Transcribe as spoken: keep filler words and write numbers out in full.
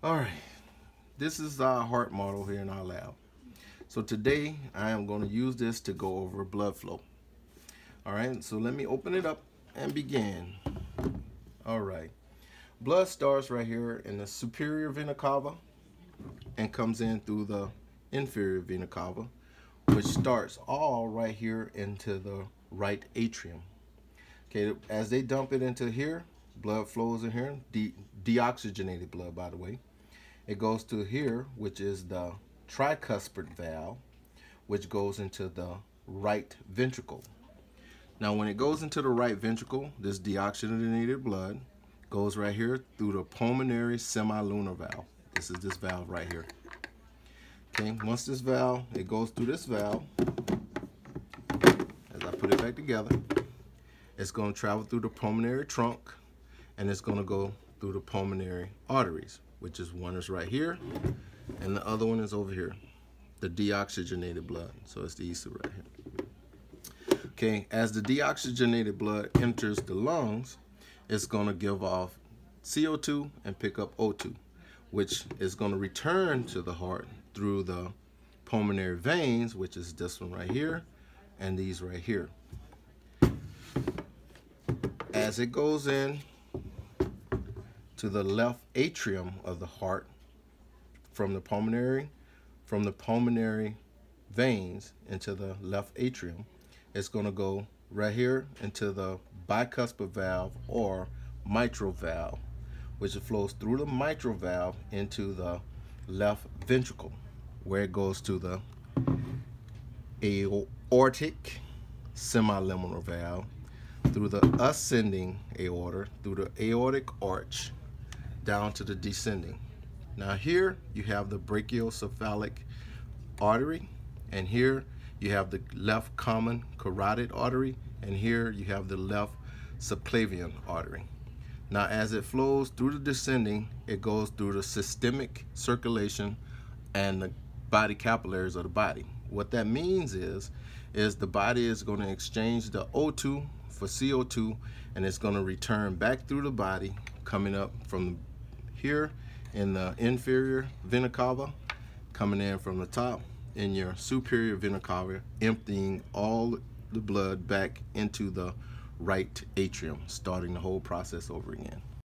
All right, this is our heart model here in our lab. So today I am going to use this to go over blood flow. All right, so let me open it up and begin. All right, blood starts right here in the superior vena cava and comes in through the inferior vena cava, which starts all right here into the right atrium. Okay, as they dump it into here, blood flows in here, de deoxygenated blood, by the way. It goes to here, which is the tricuspid valve, which goes into the right ventricle. Now, when it goes into the right ventricle, this deoxygenated blood goes right here through the pulmonary semilunar valve. This is this valve right here. Okay, once this valve, it goes through this valve, as I put it back together, it's going to travel through the pulmonary trunk, and it's going to go through the pulmonary arteries, which is one is right here, and the other one is over here, the deoxygenated blood. So it's the E S A right here. Okay, as the deoxygenated blood enters the lungs, it's going to give off C O two and pick up O two, which is going to return to the heart through the pulmonary veins, which is this one right here, and these right here. As it goes in to the left atrium of the heart from the pulmonary, from the pulmonary veins into the left atrium, it's going to go right here into the bicuspid valve or mitral valve, which flows through the mitral valve into the left ventricle, where it goes to the aortic semilunar valve, through the ascending aorta, through the aortic arch, down to the descending. Now here you have the brachiocephalic artery, and here you have the left common carotid artery, and here you have the left subclavian artery. Now as it flows through the descending, it goes through the systemic circulation and the body capillaries of the body. What that means is, is the body is going to exchange the O two for C O two, and it's going to return back through the body, coming up from here in the inferior vena cava, coming in from the top in your superior vena cava, emptying all the blood back into the right atrium, starting the whole process over again.